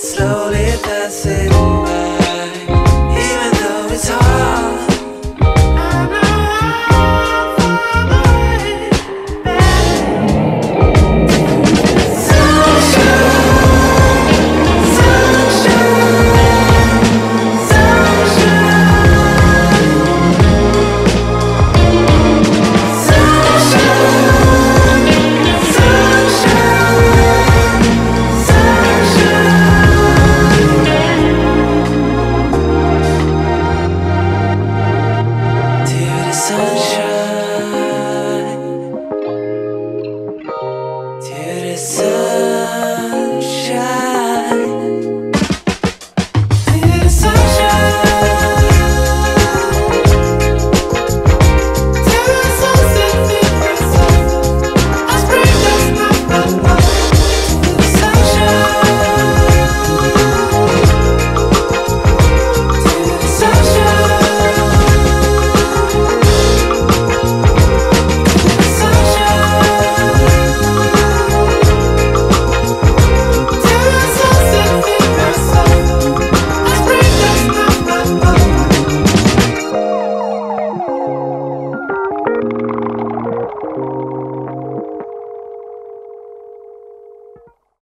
slowly passing.